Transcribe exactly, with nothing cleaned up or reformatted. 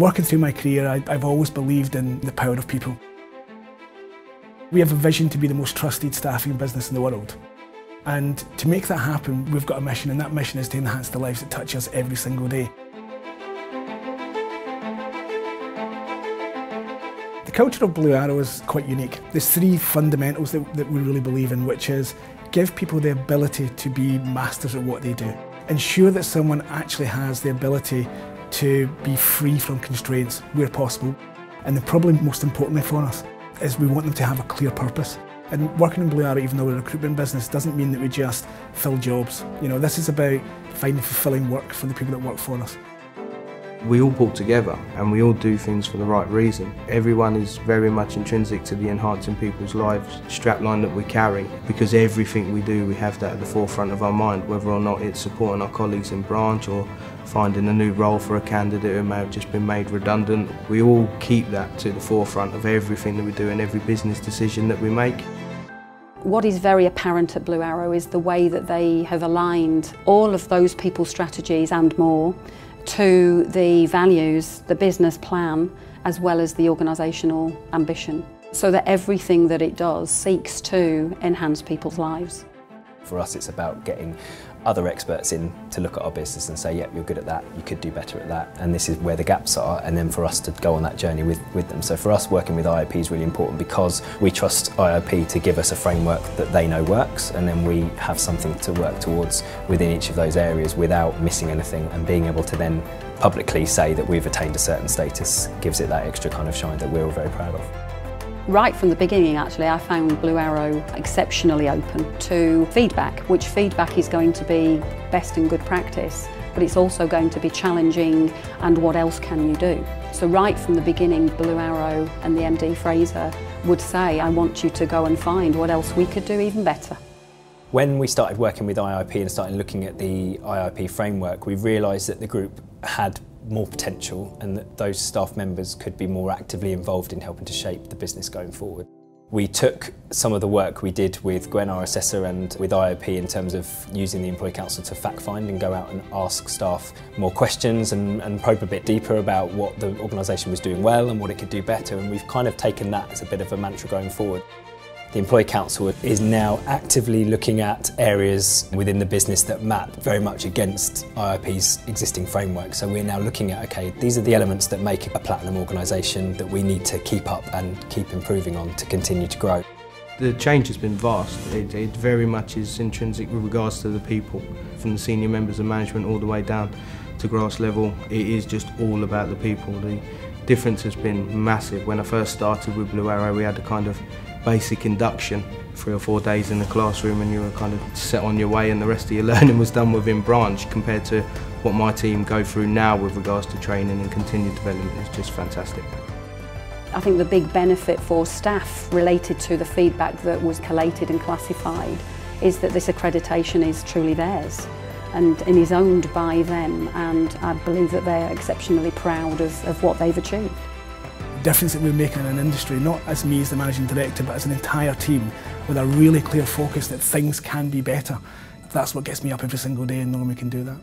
Working through my career, I, I've always believed in the power of people. We have a vision to be the most trusted staffing business in the world. And to make that happen, we've got a mission, and that mission is to enhance the lives that touch us every single day. The culture of Blue Arrow is quite unique. There's three fundamentals that, that we really believe in, which is give people the ability to be masters at what they do. Ensure that someone actually has the ability to be free from constraints where possible. And then probably most importantly for us is we want them to have a clear purpose. And working in Blue Arrow, even though we're a recruitment business, doesn't mean that we just fill jobs. You know, this is about finding fulfilling work for the people that work for us. We all pull together and we all do things for the right reason. Everyone is very much intrinsic to the Enhancing People's Lives strapline that we carry, because everything we do, we have that at the forefront of our mind, whether or not it's supporting our colleagues in branch or finding a new role for a candidate who may have just been made redundant. We all keep that to the forefront of everything that we do and every business decision that we make. What is very apparent at Blue Arrow is the way that they have aligned all of those people's strategies and more to the values, the business plan, as well as the organisational ambition, so that everything that it does seeks to enhance people's lives. For us, it's about getting other experts in to look at our business and say, yep, you're good at that, you could do better at that, and this is where the gaps are, and then for us to go on that journey with, with them. So for us, working with I O P is really important, because we trust I O P to give us a framework that they know works, and then we have something to work towards within each of those areas without missing anything, and being able to then publicly say that we've attained a certain status gives it that extra kind of shine that we're all very proud of. Right from the beginning, actually, I found Blue Arrow exceptionally open to feedback, which feedback is going to be best and good practice, but it's also going to be challenging and what else can you do? So right from the beginning, Blue Arrow and the M D Fraser would say, I want you to go and find what else we could do even better. When we started working with I I P and started looking at the I I P framework, we realised that the group had more potential, and that those staff members could be more actively involved in helping to shape the business going forward. We took some of the work we did with Gwen, our assessor, and with I O P in terms of using the Employee Council to fact find and go out and ask staff more questions and, and probe a bit deeper about what the organisation was doing well and what it could do better, and we've kind of taken that as a bit of a mantra going forward. The Employee Council is now actively looking at areas within the business that map very much against I I P's existing framework. So we're now looking at, okay, these are the elements that make a platinum organisation that we need to keep up and keep improving on to continue to grow. The change has been vast. It, it very much is intrinsic with regards to the people, from the senior members of management all the way down to grass level. It is just all about the people. The difference has been massive. When I first started with Blue Arrow, we had a kind of basic induction, three or four days in the classroom, and you were kind of set on your way, and the rest of your learning was done within branch, compared to what my team go through now with regards to training and continued development. It's just fantastic. I think the big benefit for staff related to the feedback that was collated and classified is that this accreditation is truly theirs and, and is owned by them, and I believe that they're exceptionally proud of, of what they've achieved. The difference that we're making in an industry, not as me as the managing director, but as an entire team, with a really clear focus that things can be better. That's what gets me up every single day, and knowing we can do that.